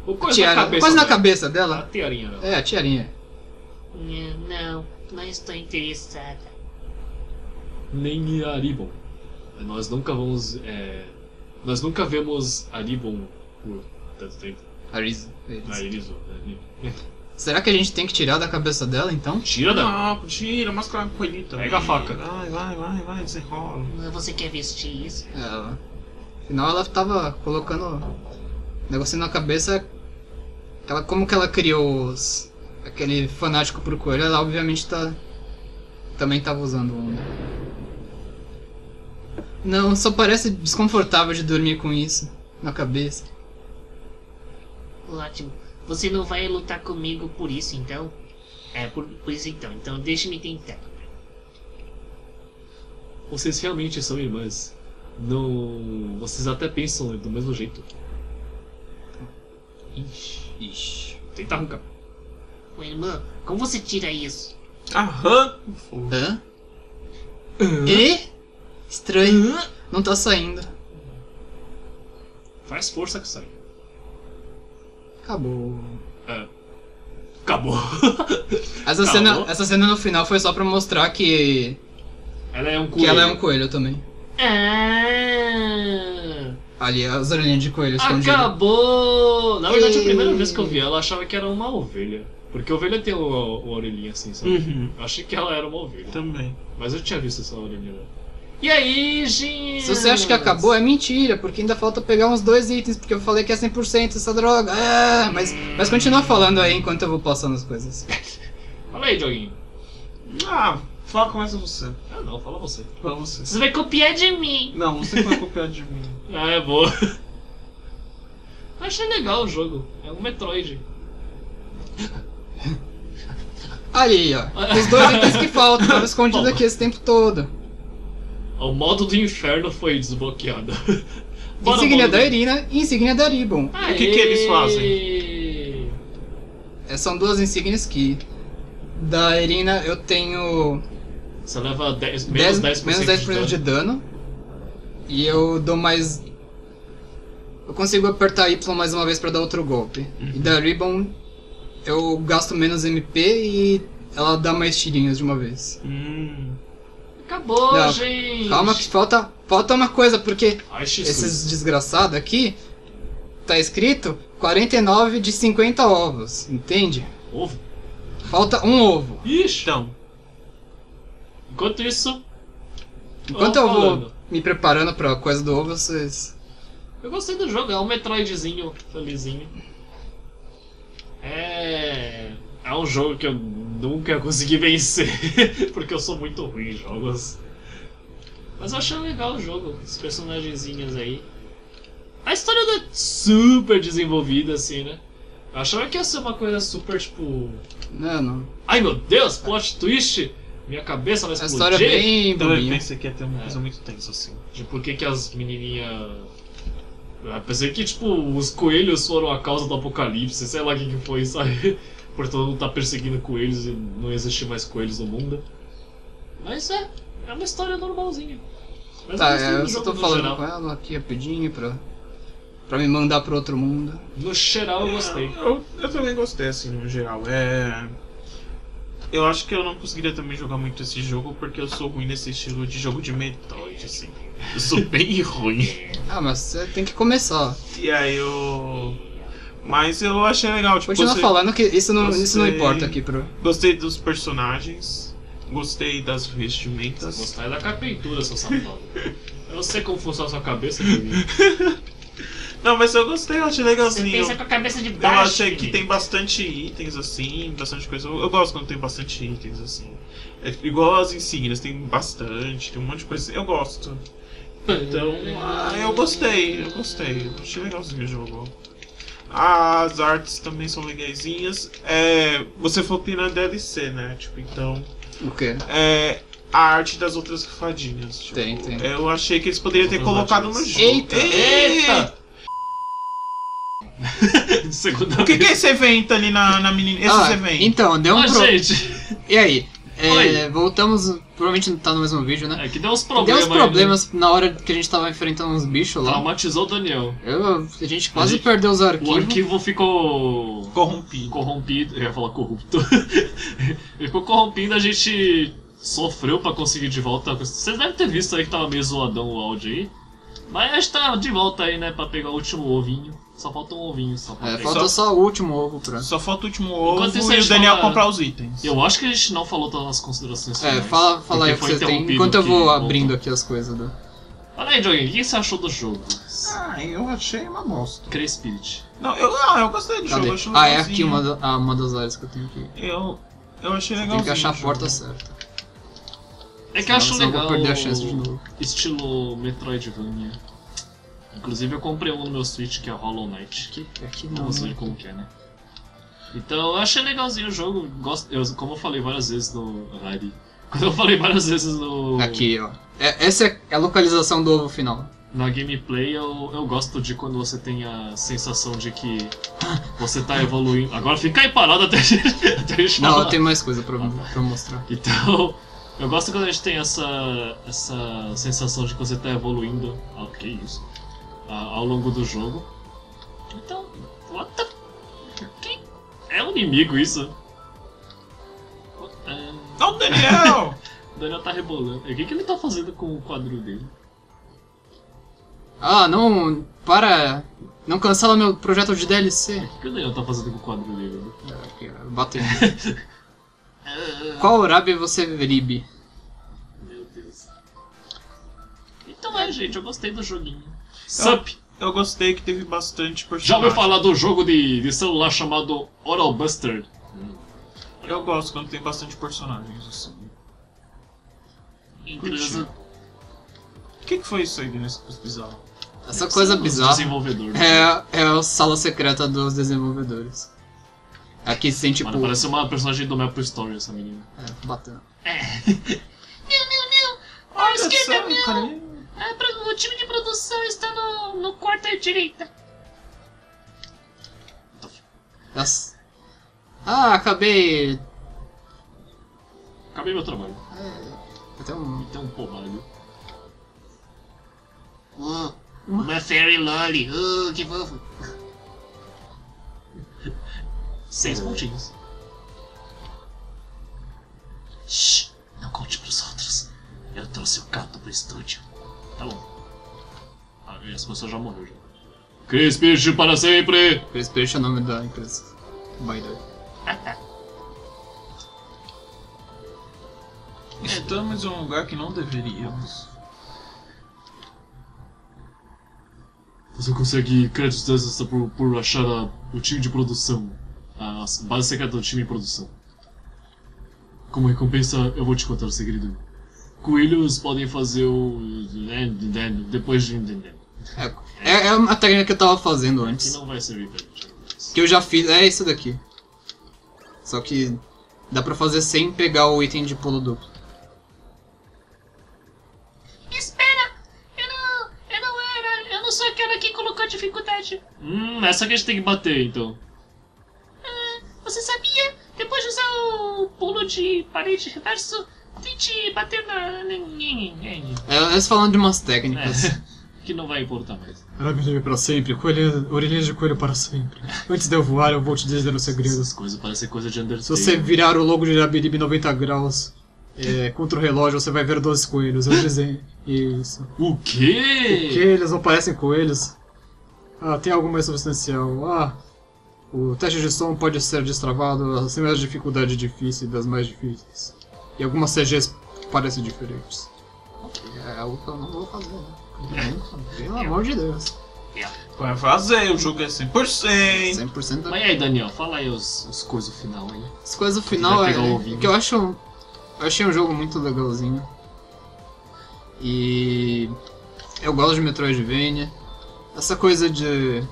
o coisa na cabeça dela? A tiarinha. É, a tiarinha. Não estou interessada. Nem a Ribbon. Nós nunca vemos a Ribbon por tanto tempo. A Irisu. Será que a gente tem que tirar da cabeça dela, então? Tira da... Não, tira, máscara com ele também. Pega a faca. Vai, desenrola. Você quer vestir isso? É, afinal ela tava colocando negocinho na cabeça. Ela, como que ela criou aquele fanático pro coelho, ela obviamente também tava usando um. Não, só parece desconfortável de dormir com isso na cabeça. Ótimo. Você não vai lutar comigo por isso, então? Por isso, então. Então, deixe-me tentar. Vocês realmente são irmãs. Não... Vocês até pensam do mesmo jeito. Ixi. Tenta arrancar. Ô, irmã, como você tira isso? Aham. Hã? E? Estranho. Não tá saindo. Faz força que sai. Acabou. acabou. Essa cena no final foi só pra mostrar que... ela é um coelho. Que ela é um coelho também. Ah. Ali, as orelhinhas de coelho escondidas. Acabou! Na verdade, a primeira vez que eu vi ela, eu achava que era uma ovelha. Porque a ovelha tem o orelhinha assim, sabe? Uhum. Eu achei que ela era uma ovelha. Também. Mas eu tinha visto essa orelhinha. E aí, gente? Se você acha que acabou, é mentira, porque ainda falta pegar uns 2 itens, porque eu falei que é 100% essa droga. Ah, mas continua falando aí enquanto eu vou passando as coisas. Fala aí, Dioguinho. Ah, fala, começa você. Ah, não, fala você. Fala você. Você vai copiar de mim. Não, você vai copiar de mim. Ah, é boa. Eu achei legal o jogo. É um Metroid. Ali, ó. Os 2 itens que faltam, estavam escondidos aqui esse tempo todo. O modo do inferno foi desbloqueado. Insígnia da Erina e insígnia da Ribbon. O que eles fazem? São 2 insígnias que... da Erina eu tenho... você leva menos 10% de dano. E eu dou mais... eu consigo apertar Y mais uma vez pra dar outro golpe. Uhum. E da Ribbon... eu gasto menos MP e ela dá mais tirinhos de uma vez. Acabou, não, gente! Calma que falta uma coisa, porque esses desgraçados aqui, tá escrito 49 de 50 ovos, entende? Ovo? Falta um ovo. Ixi! Então. Enquanto eu vou me preparando pra coisa do ovo, vocês... eu gostei do jogo, é um Metroidzinho felizinho. É um jogo que eu nunca consegui vencer, porque eu sou muito ruim em jogos. Mas eu achei legal o jogo, os personagenzinhos aí. A história não é super desenvolvida assim, né? Eu achava que ia ser uma coisa super tipo... Não. Ai meu Deus, plot twist! Minha cabeça vai explodir! A história é bem bobinha. Então eu pensei que ia ter uma coisa muito tensa assim. De por que as menininhas... eu pensei que, tipo, os coelhos foram a causa do apocalipse, sei lá o que foi, sabe? Por todo mundo tá perseguindo coelhos e não existe mais coelhos no mundo. Mas é uma história normalzinha. Mas tá, eu só tô falando geral com ela aqui rapidinho pra me mandar pra outro mundo. No geral eu gostei. Eu também gostei, assim, no geral. Eu acho que eu não conseguiria também jogar muito esse jogo, porque eu sou ruim nesse estilo de jogo de Metroid, assim. Eu sou bem ruim. Ah, mas você tem que começar. E aí eu... mas eu achei legal, tipo... continua falando que isso não importa aqui, pro... gostei dos personagens, gostei das vestimentas. Gostei da capeitura, seu safado. Eu não sei como funciona a sua cabeça, Dioguinho. Não, mas eu gostei, eu achei legalzinho. Você pensa com a cabeça de baixo. Eu achei que tem bastante itens assim, bastante coisa. Eu gosto quando tem bastante itens assim. É igual as insígnias, tem bastante, tem um monte de coisa. Eu gosto. Então, eu gostei. Achei legalzinho o jogo. As artes também são legaisinhas. Você falou que tem na DLC, né? Tipo, então... o quê? A arte das outras fadinhas. Tipo, tem. Eu achei que eles poderiam ter colocado no jogo. Eita! O que é esse evento ali na menina? Esses eventos? Então, deu um gente. E aí? Voltamos, provavelmente não tá no mesmo vídeo, né? É que deu uns problemas. Deu uns problemas aí, né? Na hora que a gente tava enfrentando uns bichos lá. Traumatizou o Daniel. A gente quase perdeu os arquivos. O arquivo ficou... Corrompido. Eu ia falar corrupto. Ele ficou corrompido, a gente sofreu pra conseguir de volta. Vocês devem ter visto aí que tava meio zoadão o áudio aí. Mas a gente tá de volta aí, né? Pra pegar o último ovinho. Só falta um ovinho. Falta só o último ovo, pra... só falta o último ovo e o Daniel comprar os itens. Eu acho que a gente não falou todas as considerações finais. Fala aí o que vocês têm, enquanto eu vou abrindo aqui as coisas. Olha aí, Dioguinho, o que você achou do jogo? Eu achei uma bosta. Crê Spirit. Não, eu gostei do jogo, eu achei legalzinho. É aqui uma das áreas que eu tenho aqui. Eu achei legalzinho. Tem que achar a porta certa. É que eu acho legal o estilo Metroidvania. Inclusive eu comprei um no meu Switch, que é Hollow Knight. Que não sei como que é, né? Então eu achei legalzinho o jogo. Como eu falei várias vezes no Rari. Quando eu falei várias vezes no... aqui, ó. Essa é a localização do ovo final. Na gameplay eu gosto de quando você tem a sensação de que você tá evoluindo. Agora fica aí parado até a gente não, falar. Eu tenho mais coisa pra mostrar. Então... eu gosto quando a gente tem essa sensação de que você está evoluindo ao longo do jogo. Então, what the... é um inimigo isso? Olha o Daniel! O Daniel tá rebolando. O que ele tá fazendo com o quadril dele? Ah, não... Para... Não cancela meu projeto de DLC. O que o Daniel tá fazendo com o quadril dele? Eu bato em Qual Rabi você Ribi? Meu Deus. Então é, gente, eu gostei do joguinho. Sup! Eu gostei que teve bastante personagem. Já ouviu falar do jogo de celular chamado Oral Buster? Eu gosto quando tem bastante personagens assim. Inclusive. O que foi isso aí nesse bizarro? Essa coisa bizarra é a sala secreta dos desenvolvedores. Aqui se sente tipo... Mano, parece uma personagem do Maple Story essa menina. É, batendo. Olha esquerda, o time de produção está no quarto à direita. Nossa. Ah, acabei... Acabei meu trabalho. Até um pobalho. Uma fairy lolly. Que fofo. 6 pontinhos. Shhh, não conte pros outros. Eu trouxe o gato pro estúdio. Tá bom. Ah, essa pessoa já morreu já. Crispish para sempre! Crispish é o nome da empresa. By the way. Estamos em um lugar que não deveríamos. Você consegue créditos por achar o time de produção. A base secreta do time de produção. Como recompensa, eu vou te contar o segredo. Coelhos podem fazer o... depois de... É uma técnica que eu tava fazendo antes. Que não vai servir pra gente. Que eu já fiz, é isso daqui. Só que dá pra fazer sem pegar o item de pulo duplo. Espera! Eu não sou aquela que colocou dificuldade. Essa que a gente tem que bater então. Você sabia? Depois de usar o pulo de parede reverso... Tente bater na... Eles falando de umas técnicas. Que não vai importar mais. Rabi-Ribi pra sempre, orelhinhas de coelho para sempre. Antes de eu voar, eu vou te dizer o segredo. Essas coisas parecem coisa de Undertale. Se você virar o logo de Rabi-Ribi 90 graus contra o relógio, você vai ver 12 coelhos. Eu dizem isso. O quê? Porque eles não parecem coelhos. Ah, tem algo mais substancial. Ah, o teste de som pode ser destravado acima das dificuldades difíceis das mais difíceis. E algumas CGs parecem diferentes. É algo que eu não vou fazer, né? Pelo amor de Deus. Vai fazer, o jogo é 100%. 100% da... Mas aí, Daniel, fala aí os coisas final aí. As coisas final que eu acho... Eu achei um jogo muito legalzinho. E... Eu gosto de Metroidvania. Essa coisa de...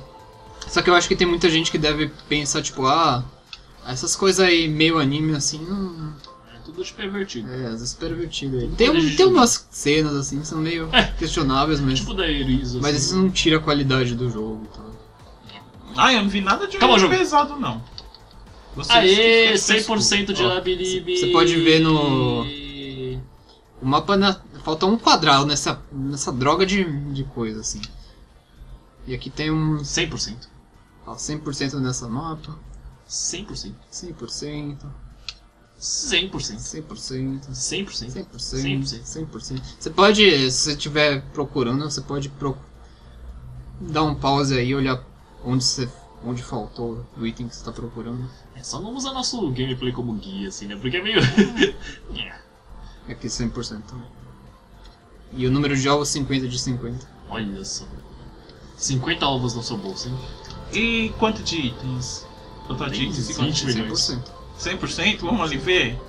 Só que eu acho que tem muita gente que deve pensar, tipo, ah... Essas coisas aí, meio anime, assim, não... Tudo pervertido. As pervertido aí. Tem umas cenas assim que são meio questionáveis, mas. Tipo da Irisu. Mas assim. Isso não tira a qualidade do jogo. Então. Eu não vi nada de pesado, não. Você Aê, 100% de Rabi-Ribi. Você pode ver no. O mapa. Falta um quadrado nessa droga de coisa assim. E aqui tem um. 100%. Ó, 100% nessa mapa. 100%. 100%. 100%. Você pode, se você estiver procurando, você pode dar um pause aí e olhar onde faltou o item que você está procurando. É só não usar nosso gameplay como guia, assim, né? Porque é meio... É aqui 100% também. E o número de alvos 50 de 50. Olha só. 50 alvos no seu bolso, hein? E quanto de itens? Quanto de itens e quanto de milhões? 100%? Vamos ali ver?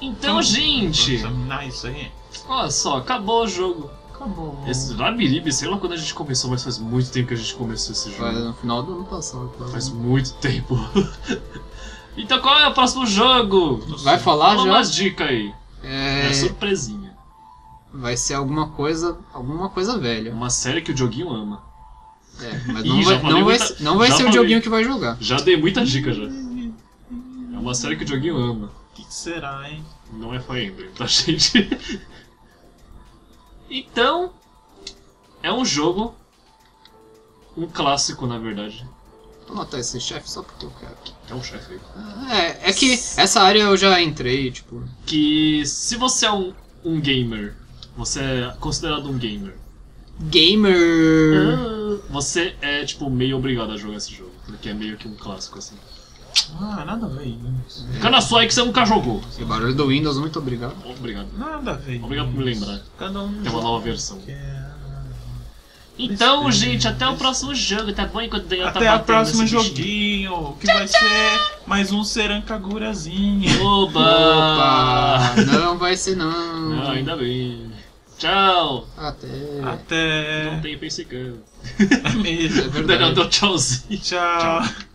Então, gente! Vamos examinar isso aí. Olha só, acabou o jogo. Acabou. Esse Rabi-Ribi, sei lá quando a gente começou, mas faz muito tempo que a gente começou esse jogo. No final do ano passado, claro. Faz muito tempo. Então qual é o próximo jogo? Vai falar já? Dá umas dicas aí. É surpresinha. Vai ser alguma coisa velha. Uma série que o Dioguinho ama. Mas não vai ser o Dioguinho que vai jogar. Já dei muita dica já. Uma série que o Dioguinho ama. O que será, hein? Não é Fire Emblem, tá, gente? Então, é um jogo... Um clássico, na verdade. Vou matar esse chefe só porque eu quero. É um chefe aí. É que essa área eu já entrei, tipo... Que se você é um gamer, você é considerado um gamer. Gamer! Você é, tipo, meio obrigado a jogar esse jogo, porque é meio que um clássico, assim. Ah, nada a ver ainda. Cada fly que você nunca jogou. E barulho do Windows, muito obrigado. Obrigado. Nada a ver. Obrigado por me lembrar. Cada um tem uma nova versão. Então, gente, até o próximo jogo, tá bom? Enquanto o Daniel tá batendo. Até o próximo joguinho, que vai ser mais um Serancagurazinho. Oba! Não vai ser não. Não, ainda bem. Tchau! Até! Não tem pensei que... É mesmo, é verdade. O Daniel deu tchauzinho. Tchau!